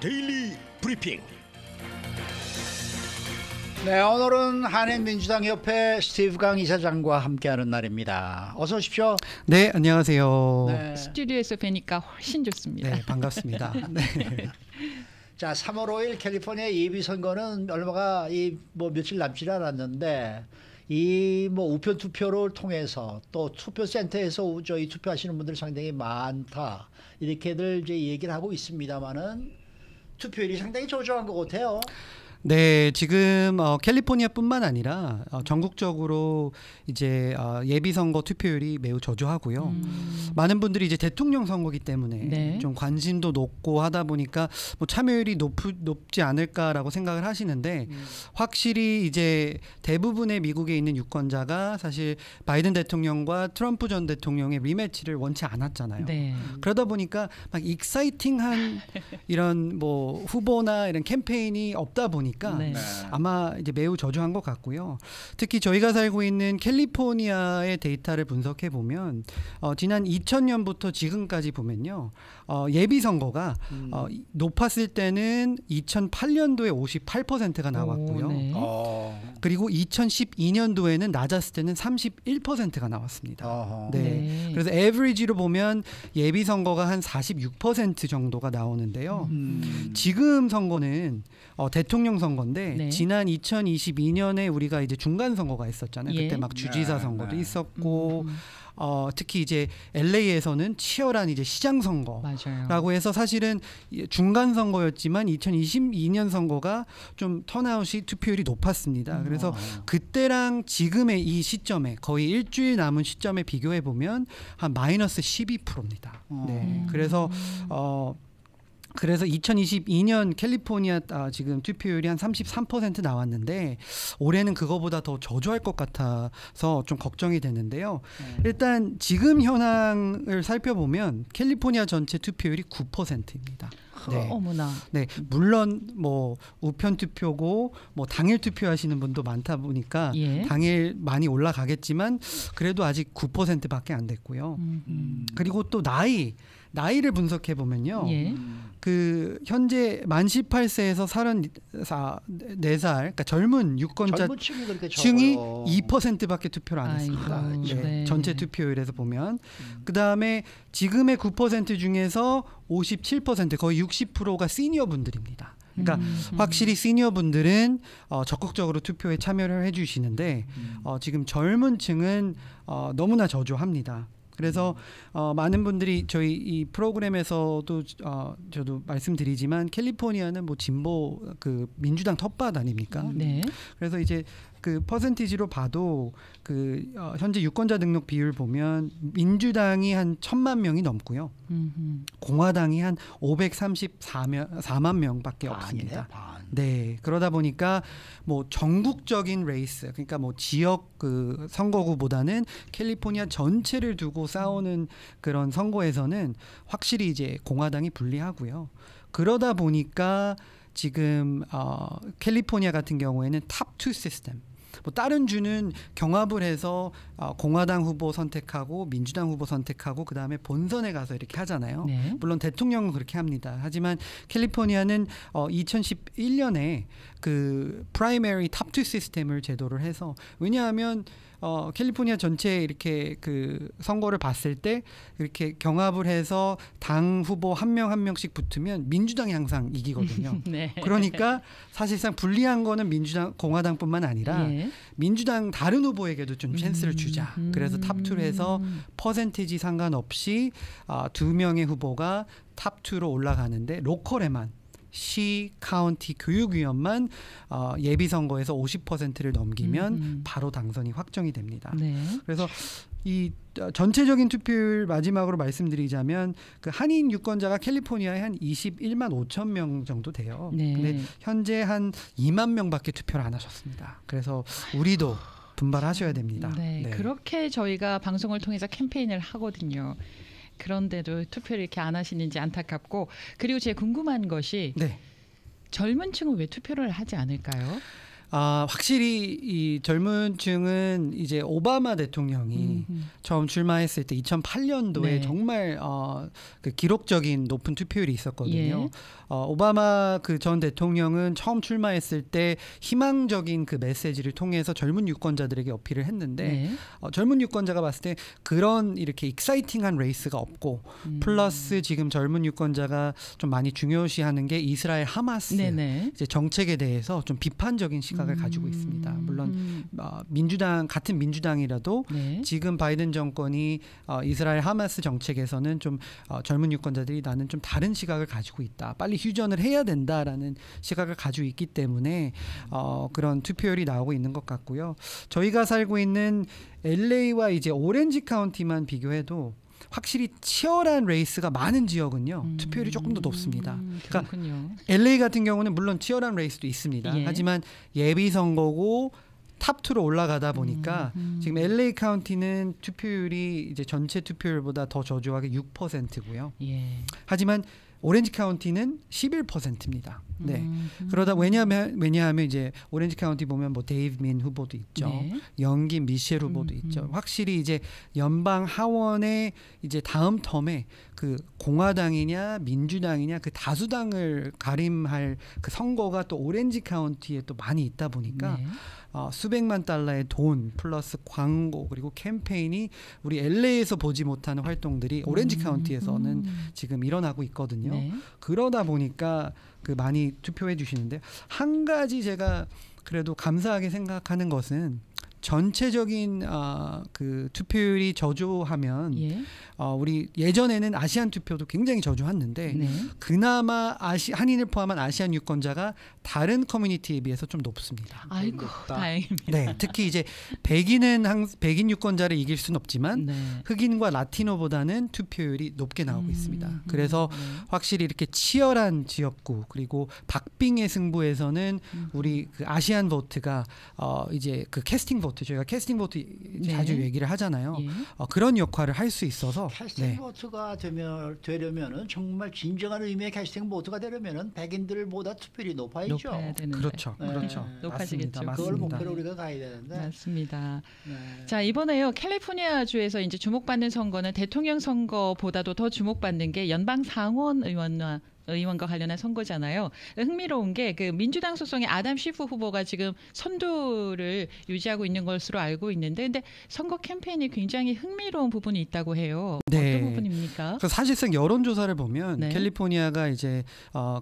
데일리 브리핑. 네, 오늘은 한인민주당협회 스티브 강 이사장과 함께하는 날입니다. 어서 오십시오. 네, 안녕하세요. 네. 스튜디오에서 뵈니까 훨씬 좋습니다. 네, 반갑습니다. 네. 자, 3월 5일 캘리포니아 예비선거는 얼마가 며칠 남지 않았는데 우편 투표를 통해서 또 투표센터에서 저희 투표하시는 분들 상당히 많다, 이렇게들 이제 얘기를 하고 있습니다만은 투표율이 상당히 저조한 것 같아요. 네, 지금 캘리포니아뿐만 아니라 전국적으로 이제 예비선거 투표율이 매우 저조하고요. 많은 분들이 이제 대통령 선거기 때문에 네. 좀 관심도 높고 하다 보니까 뭐 참여율이 높지 않을까라고 생각을 하시는데 확실히 이제 대부분의 미국에 있는 유권자가 사실 바이든 대통령과 트럼프 전 대통령의 리매치를 원치 않았잖아요. 네. 그러다 보니까 막 익사이팅한 이런 뭐 후보나 이런 캠페인이 없다 보니 네. 아마 이제 매우 저조한 것 같고요. 특히 저희가 살고 있는 캘리포니아의 데이터를 분석해 보면 지난 2000년부터 지금까지 보면요, 예비선거가 높았을 때는 2008년도에 58%가 나왔고요. 오, 네. 그리고 2012년도에는 낮았을 때는 31%가 나왔습니다. 네. 네. 그래서 에버리지로 보면 예비선거가 한 46% 정도가 나오는데요. 지금 선거는 대통령 선거인데 네. 지난 2022년에 우리가 이제 중간 선거가 있었잖아요. 예. 그때 막 주지사 선거도 있었고 특히 이제 LA에서는 치열한 이제 시장 선거라고 해서 사실은 중간 선거였지만 2022년 선거가 좀 턴아웃이 투표율이 높았습니다. 그래서 그때랑 지금의 이 시점에 거의 일주일 남은 시점에 비교해 보면 한 마이너스 12%입니다. 네. 그래서 그래서 2022년 캘리포니아 지금 투표율이 한 33% 나왔는데 올해는 그거보다 더 저조할 것 같아서 좀 걱정이 되는데요. 일단 지금 현황을 살펴보면 캘리포니아 전체 투표율이 9%입니다. 네. 어머나. 네, 물론 뭐 우편 투표고 뭐 당일 투표하시는 분도 많다 보니까 예. 당일 많이 올라가겠지만 그래도 아직 9%밖에 안 됐고요. 그리고 또 나이를 분석해 보면요. 예. 그 현재 만 18세에서 34살, 그러니까 젊은 유권자 층이 2%밖에 투표를 안 했습니다. 네. 네. 전체 투표율에서 보면 그다음에 지금의 9% 중에서 57%, 거의 60%가 시니어 분들입니다. 그러니까 확실히 시니어 분들은 적극적으로 투표에 참여를 해주시는데 지금 젊은 층은 너무나 저조합니다. 그래서 많은 분들이 저희 이 프로그램에서도 저도 말씀드리지만 캘리포니아는 뭐 진보 그 민주당 텃밭 아닙니까? 네. 그래서 이제 그 퍼센티지로 봐도 그 현재 유권자 등록 비율 보면 민주당이 한 1000만 명이 넘고요. 공화당이 한 534만 명밖에 없습니다. 네. 그러다 보니까 뭐 전국적인 레이스, 그러니까 뭐 지역 그 선거구보다는 캘리포니아 전체를 두고 싸우는 그런 선거에서는 확실히 이제 공화당이 불리하고요. 그러다 보니까 지금 캘리포니아 같은 경우에는 탑2 시스템, 뭐 다른 주는 경합을 해서 공화당 후보 선택하고 민주당 후보 선택하고 그다음에 본선에 가서 이렇게 하잖아요. 네. 물론 대통령은 그렇게 합니다. 하지만 캘리포니아는 2011년에 그 프라이머리 탑2 시스템을 제도를 해서, 왜냐하면 캘리포니아 전체에 이렇게 그 선거를 봤을 때 이렇게 경합을 해서 당 후보 한 명 한 명씩 붙으면 민주당이 항상 이기거든요. 네. 그러니까 사실상 불리한 거는 민주당, 공화당뿐만 아니라 예. 민주당 다른 후보에게도 좀 찬스를 주자. 그래서 탑2를 해서 퍼센티지 상관없이 2명의 후보가 탑2로 올라가는데 로컬에만 시, 카운티, 교육위원만 예비선거에서 50%를 넘기면 바로 당선이 확정이 됩니다. 네. 그래서 이 전체적인 투표율 마지막으로 말씀드리자면 그 한인 유권자가 캘리포니아에 한 215,000명 정도 돼요. 네. 근데 현재 한 2만 명밖에 투표를 안 하셨습니다. 그래서 우리도 분발하셔야 됩니다. 네. 네. 그렇게 저희가 방송을 통해서 캠페인을 하거든요. 그런데도 투표를 이렇게 안 하시는지 안타깝고, 그리고 제가 궁금한 것이 네. 젊은 층은 왜 투표를 하지 않을까요? 확실히 이 젊은 층은 이제 오바마 대통령이 처음 출마했을 때 2008년도에 네. 정말 그 기록적인 높은 투표율이 있었거든요. 예. 오바마 그 전 대통령은 처음 출마했을 때 희망적인 그 메시지를 통해서 젊은 유권자들에게 어필을 했는데 네. 젊은 유권자가 봤을 때 그런 이렇게 익사이팅한 레이스가 없고 플러스 지금 젊은 유권자가 좀 많이 중요시하는 게 이스라엘 하마스 네네. 이제 정책에 대해서 좀 비판적인 시각을 가지고 있습니다. 물론 민주당 같은 민주당이라도 네. 지금 바이든 정권이 이스라엘 하마스 정책에서는 좀 젊은 유권자들이 나는 좀 다른 시각을 가지고 있다. 빨리 휴전을 해야 된다라는 시각을 가지고 있기 때문에 그런 투표율이 나오고 있는 것 같고요. 저희가 살고 있는 LA와 이제 오렌지 카운티만 비교해도 확실히 치열한 레이스가 많은 지역은요. 투표율이 조금 더 높습니다. 그러니까 LA 같은 경우는 물론 치열한 레이스도 있습니다. 예. 하지만 예비 선거고 탑2로 올라가다 보니까 지금 LA 카운티는 투표율이 이제 전체 투표율보다 더 저조하게 6%고요. 예. 하지만 오렌지 카운티는 11%입니다. 네. 그러다 왜냐하면 이제 오렌지 카운티 보면 뭐 데이브 민 후보도 있죠. 네. 영김 미셸 후보도 있죠. 확실히 이제 연방 하원의 이제 다음 텀에 그 공화당이냐 민주당이냐 그 다수당을 가림할 그 선거가 또 오렌지 카운티에 또 많이 있다 보니까 네. 수백만 달러의 돈 플러스 광고 그리고 캠페인이 우리 LA에서 보지 못하는 활동들이 오렌지 카운티에서는 지금 일어나고 있거든요. 네. 그러다 보니까 그 많이 투표해 주시는데 한 가지 제가 그래도 감사하게 생각하는 것은 전체적인 그 투표율이 저조하면 예. 우리 예전에는 아시안 투표도 굉장히 저조했는데 네. 그나마 한인을 포함한 아시안 유권자가 다른 커뮤니티에 비해서 좀 높습니다. 아이고 다행입니다. 네, 특히 이제 백인 유권자를 이길 수는 없지만 네. 흑인과 라티노보다는 투표율이 높게 나오고 있습니다. 그래서 확실히 이렇게 치열한 지역구 그리고 박빙의 승부에서는 우리 그 아시안 보트가 이제 그 캐스팅 보트 저희가 캐스팅 보트 네. 자주 얘기를 하잖아요. 예. 그런 역할을 할 수 있어서 캐스팅 네. 보트가 되려면은 정말 진정한 의미의 캐스팅 보트가 되려면은 백인들보다 투표율이 높아야죠. 그렇죠, 네. 그렇죠. 네. 높아지겠죠. 맞습니다. 그걸 목표로 우리가 가야 되는데. 맞습니다. 네. 자 이번에요 캘리포니아 주에서 이제 주목받는 선거는 대통령 선거보다도 더 주목받는 게 연방 상원 의원과 관련한 선거잖아요. 흥미로운 게 그 민주당 소속의 아담 쉬프 후보가 지금 선두를 유지하고 있는 것으로 알고 있는데 근데 선거 캠페인이 굉장히 흥미로운 부분이 있다고 해요. 네. 어떤 부분입니까? 사실상 여론조사를 보면 네. 캘리포니아가 이제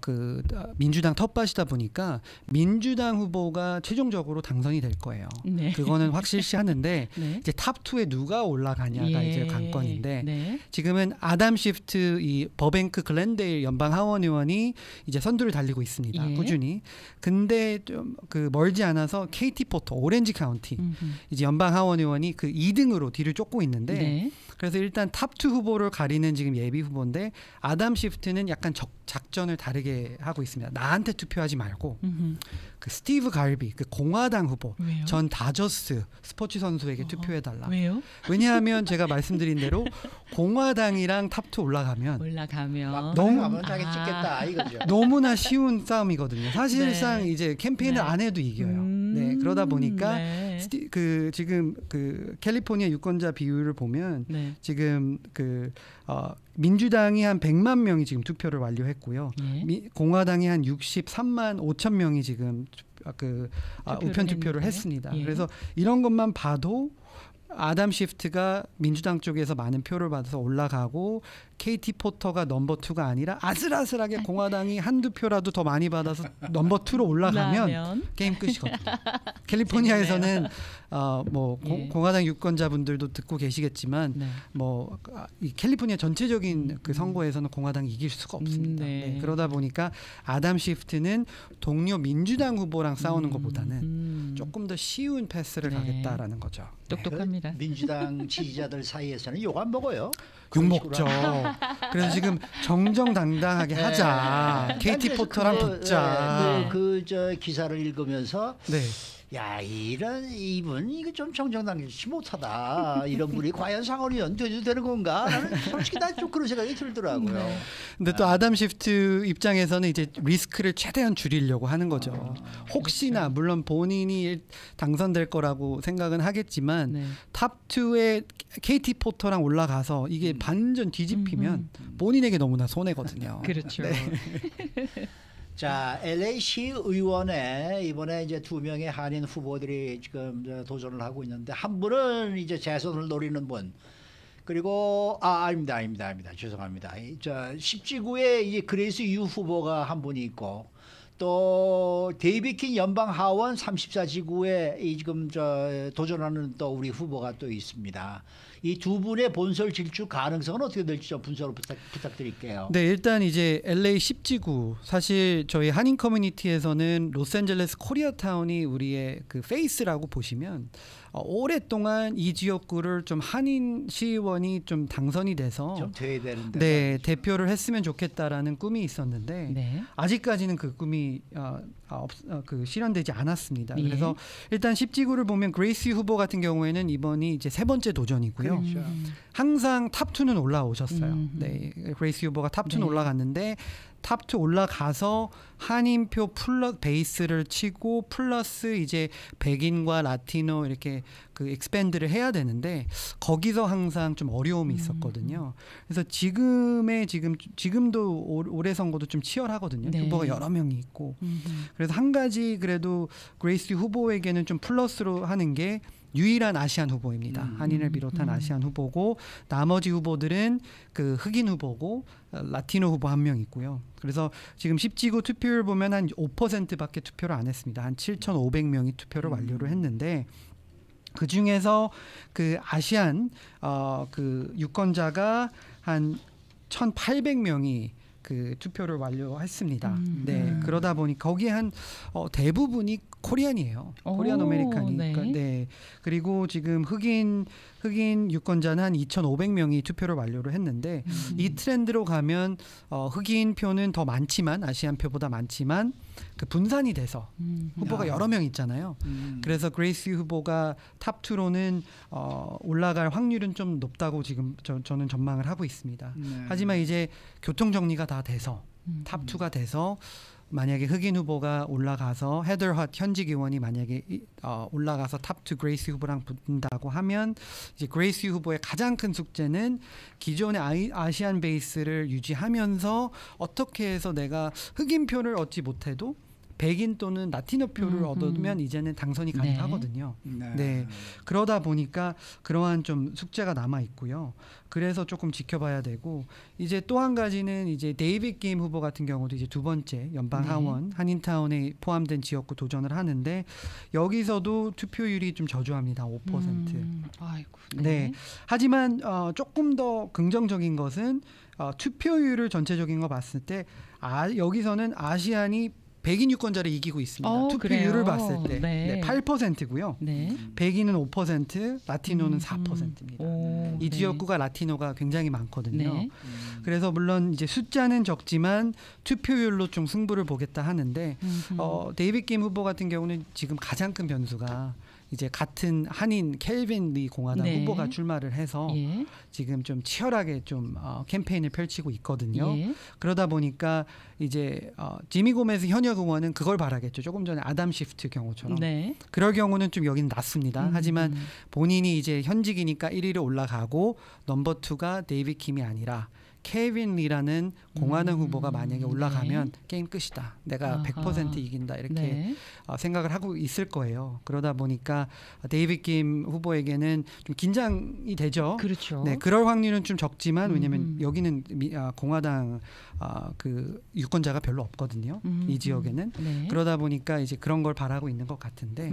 그 민주당 텃밭이다 보니까 민주당 후보가 최종적으로 당선이 될 거예요. 네. 그거는 확실시 하는데 네. 이제 탑2에 누가 올라가냐가 예. 이제 관건인데 네. 지금은 아담 쉬프 이 버뱅크 글렌데일 연방 하원 의원이 이제 선두를 달리고 있습니다. 예. 꾸준히. 근데 좀 그 멀지 않아서 케이티 포터 오렌지 카운티 이제 연방 하원 의원이 그 2등으로 뒤를 쫓고 있는데 네. 그래서 일단 탑2 후보를 가리는 지금 예비 후보인데 아담 쉬프트는 약간 작전을 다르게 하고 있습니다. 나한테 투표하지 말고 그 스티브 갈비 그 공화당 후보 왜요? 전 다저스 스포츠 선수에게 투표해달라. 왜요? 왜냐하면 제가 말씀드린 대로 공화당이랑 탑2 올라가면 너무 찍겠다, 이거죠. 너무나 쉬운 싸움이거든요. 사실상 네. 이제 캠페인을 네. 안 해도 이겨요. 네, 그러다 보니까 네. 지금 그 캘리포니아 유권자 비율을 보면 네. 지금 그 민주당이 한 100만 명이 지금 투표를 완료했고요. 네. 공화당이 한 63만 5천 명이 지금 그 우편 투표를 했습니다. 예. 그래서 이런 것만 봐도 아담 쉬프트가 민주당 쪽에서 많은 표를 받아서 올라가고 KT 포터가 넘버 2가 아니라 아슬아슬하게 공화당이 한두 표라도 더 많이 받아서 넘버 2로 올라가면 게임 끝이거든요. 캘리포니아에서는 뭐 예. 공화당 유권자분들도 듣고 계시겠지만 네. 뭐 이 캘리포니아 전체적인 그 선거에서는 공화당이 이길 수가 없습니다. 네. 네. 그러다 보니까 아담 쉬프트는 동료 민주당 후보랑 싸우는 것보다는 조금 더 쉬운 패스를 네. 가겠다라는 거죠. 똑똑합니다. 네. 민주당 지지자들 사이에서는 욕 안 먹어요. 욕 먹죠. 그래서 지금 정정당당하게 하자. KT 포터랑 붙자. 그 기사를 읽으면서 네. 야, 이런 이분 이거 좀 정정당시 못하다. 이런 분이 과연 상원의원 되는 건가? 나는 솔직히 난 좀 그런 생각이 들더라고요. 근데 또 아담 시프트 입장에서는 이제 리스크를 최대한 줄이려고 하는 거죠. 혹시나 그렇죠. 물론 본인이 당선될 거라고 생각은 하겠지만 네. 탑2에 KT 포터랑 올라가서 이게 반전 뒤집히면 본인에게 너무나 손해거든요. 그렇죠. 네. 자, LA시 의원에 이번에 이제 2명의 한인 후보들이 지금 도전을 하고 있는데, 한 분은 이제 재선을 노리는 분, 그리고 아닙니다 죄송합니다. 자, 10지구에 이제 그레이스 유 후보가 한 분이 있고, 또 데이비드 킴 연방 하원 34지구에 이 지금 저 도전하는 또 우리 후보가 또 있습니다. 이 2 분의 본선 진출 가능성은 어떻게 될지 좀 분석을 부탁드릴게요. 네, 일단 이제 LA 10지구, 사실 저희 한인 커뮤니티에서는 로스앤젤레스 코리아타운이 우리의 그 페이스라고 보시면, 오랫동안 이 지역구를 좀 한인 시의원이 좀 당선이 돼서 좀 돼야 되는데, 네, 대표를 했으면 좋겠다라는 꿈이 있었는데 네. 아직까지는 그 꿈이 실현되지 않았습니다. 예. 그래서 일단 10지구를 보면 그레이스 유 후보 같은 경우에는 이번이 이제 3번째 도전이고요. 그렇죠. 항상 탑2는 올라오셨어요. 네, 그레이스 유 후보가 탑2는 네. 올라갔는데, 탑2 올라가서 한인표 플러스 베이스를 치고 플러스 이제 백인과 라티노 이렇게 그 익스펜드를 해야 되는데, 거기서 항상 좀 어려움이 있었거든요. 그래서 지금도 올해 선거도 좀 치열하거든요. 네. 후보가 여러 명이 있고. 그래서 한 가지 그래도 그레이스 유 후보에게는 좀 플러스로 하는 게, 유일한 아시안 후보입니다. 한인을 비롯한 아시안 후보고, 나머지 후보들은 그 흑인 후보고 라티노 후보 1명 있고요. 그래서 지금 10지구 투표율 보면 한 5%밖에 투표를 안 했습니다. 한 7,500명이 투표를 완료를 했는데, 그 중에서 그 아시안 그 유권자가 한 1,800명이 그 투표를 완료했습니다. 네, 그러다 보니 거기에 한 대부분이 코리안이에요. 코리안 아메리칸이니까. 네. 네. 그리고 지금 흑인 유권자는 한 2,500명이 투표를 완료를 했는데, 이 트렌드로 가면 흑인 표는 더 많지만, 아시안 표보다 많지만 그 분산이 돼서 후보가 여러 명 있잖아요. 그래서 그레이스 유 후보가 탑2로는 올라갈 확률은 좀 높다고 지금 저는 전망을 하고 있습니다. 네. 하지만 이제 교통 정리가 다 돼서 탑2가 돼서, 만약에 흑인 후보가 올라가서 헤더 헛 현직 의원이 만약에 올라가서 탑2 그레이스 후보랑 붙는다고 하면, 이제 그레이스 후보의 가장 큰 숙제는 기존의 아시안 베이스를 유지하면서 어떻게 해서 내가 흑인 표를 얻지 못해도 백인 또는 라티노 표를 얻으면 이제는 당선이 가능하거든요. 네. 네. 그러다 보니까 그러한 좀 숙제가 남아 있고요. 그래서 조금 지켜봐야 되고, 이제 또 한 가지는 이제 데이빗 김 후보 같은 경우도 이제 2번째 연방 하원 한인타운에 포함된 지역구 도전을 하는데, 여기서도 투표율이 좀 저조합니다. 5%. 아이고. 네. 네. 하지만 조금 더 긍정적인 것은 투표율을 전체적인 거 봤을 때 여기서는 아시안이 백인 유권자를 이기고 있습니다. 투표율을 그래요? 봤을 때 네. 네, 8%고요. 네. 백인은 5%, 라티노는 4%입니다. 오, 이 네. 지역구가 라티노가 굉장히 많거든요. 네. 그래서 물론 이제 숫자는 적지만 투표율로 좀 승부를 보겠다 하는데, 데이빗 김 후보 같은 경우는 지금 가장 큰 변수가 이제 같은 한인 켈빈 리 공화당 네. 후보가 출마를 해서 예. 지금 좀 치열하게 좀 캠페인을 펼치고 있거든요. 예. 그러다 보니까 이제 지미 고메즈 현역 의원은 그걸 바라겠죠. 조금 전에 아담 시프트 경우처럼. 네. 그럴 경우는 좀 여긴 낮습니다. 하지만 본인이 이제 현직이니까 1위로 올라가고, 넘버 2가 데이빗 김이 아니라 케빈 리라는 공화당 후보가 만약에 올라가면 네. 게임 끝이다. 내가 100% 이긴다. 이렇게 네. 생각을 하고 있을 거예요. 그러다 보니까 데이빗 김 후보에게는 좀 긴장이 되죠. 그렇죠. 네, 그럴 확률은 좀 적지만, 왜냐하면 여기는 공화당 그 유권자가 별로 없거든요. 이 지역에는. 네. 그러다 보니까 이제 그런 걸 바라고 있는 것 같은데,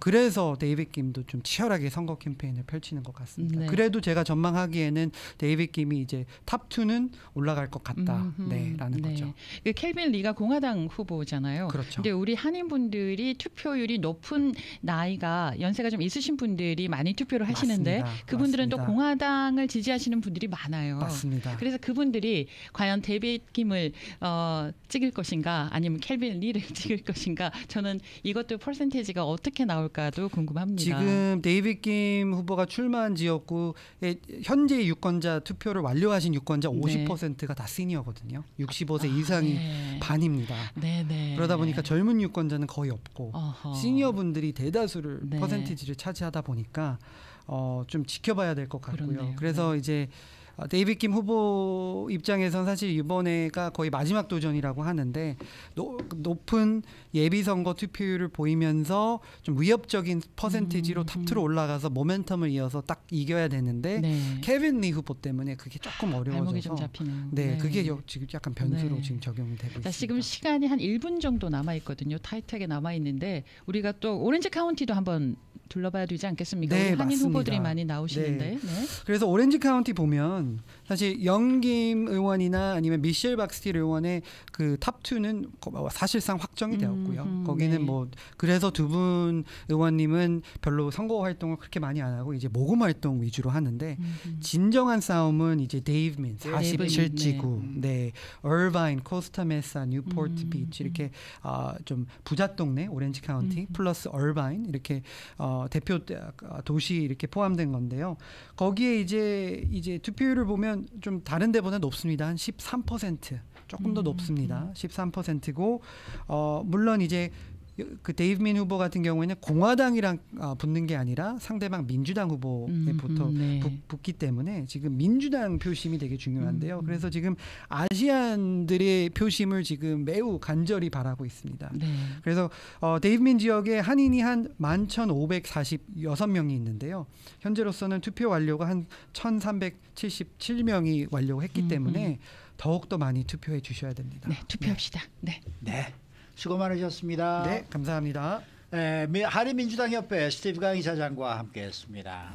그래서 데이빗 김도 좀 치열하게 선거 캠페인을 펼치는 것 같습니다. 네. 그래도 제가 전망하기에는 데이빗 김이 이제 탑2 2는 올라갈 것 같다. 네라는 거죠. 그 케빈 리가 공화당 후보잖아요. 그렇죠. 근데 우리 한인분들이 투표율이 높은 나이가 연세가 좀 있으신 분들이 많이 투표를 하시는데 맞습니다. 그분들은 맞습니다. 또 공화당을 지지하시는 분들이 많아요. 맞습니다. 그래서 그분들이 과연 데이빗 김을 찍을 것인가 아니면 케빈 리를 찍을 것인가 저는 이것도 퍼센테이지가 어떻게 나올까도 궁금합니다. 지금 데이빗 김 후보가 출마한 지역구에 현재 유권자 투표를 완료하신 유권자 50%가 다 시니어거든요. 65세 이상이 반입니다. 네네. 그러다 보니까 젊은 유권자는 거의 없고 어허. 시니어분들이 대다수를 퍼센티지를 차지하다 보니까 좀 지켜봐야 될 것 같고요. 그렇네요. 그래서 이제 데이빗 김 후보 입장에선 사실 이번에가 거의 마지막 도전이라고 하는데 높은 예비선거 투표율을 보이면서 좀 위협적인 퍼센티지로 탑2로 올라가서 모멘텀을 이어서 딱 이겨야 되는데 케빈 리 후보 때문에 그게 조금 어려워져서 네, 그게 지금 약간 변수로 지금 적용이 되고 있습니다. 지금 시간이 한 1분 정도 남아있거든요. 타이트하게 남아있는데 우리가 또 오렌지 카운티도 한번 둘러봐야 되지 않겠습니까? 네, 한인 맞습니다. 후보들이 많이 나오시는데. 네. 네. 그래서 오렌지 카운티 보면 사실 영김 의원이나 아니면 미셸 박스틸 의원의 그 탑2는 사실상 확정이 되었고요. 거기는 뭐 그래서 두 분 의원님은 별로 선거 활동을 그렇게 많이 안 하고 이제 모금 활동 위주로 하는데 진정한 싸움은 이제 데이브 민 47지구, 네, 얼바인, 코스타메사, 뉴포트 비치 이렇게 좀 부자 동네 오렌지 카운티 플러스 얼바인 이렇게 대표 도시 이렇게 포함된 건데요. 거기에 이제 투표율을 보면 좀 다른 데보다 높습니다. 한 13% 조금 더 높습니다. 13%고 물론 이제 그 데이브 민 후보 같은 경우에는 공화당이랑 붙는 게 아니라 상대방 민주당 후보에 붙기 때문에 지금 민주당 표심이 되게 중요한데요. 그래서 지금 아시안들의 표심을 지금 매우 간절히 바라고 있습니다. 네. 그래서 데이브 민 지역에 한인이 한 11,546명이 있는데요. 현재로서는 투표 완료가 한 1,377명이 완료했기 때문에 더욱더 많이 투표해 주셔야 됩니다. 네, 투표합시다. 네. 네. 네. 수고 많으셨습니다. 네, 감사합니다. 한인민주당협회 스티브 강 이사장과 함께했습니다.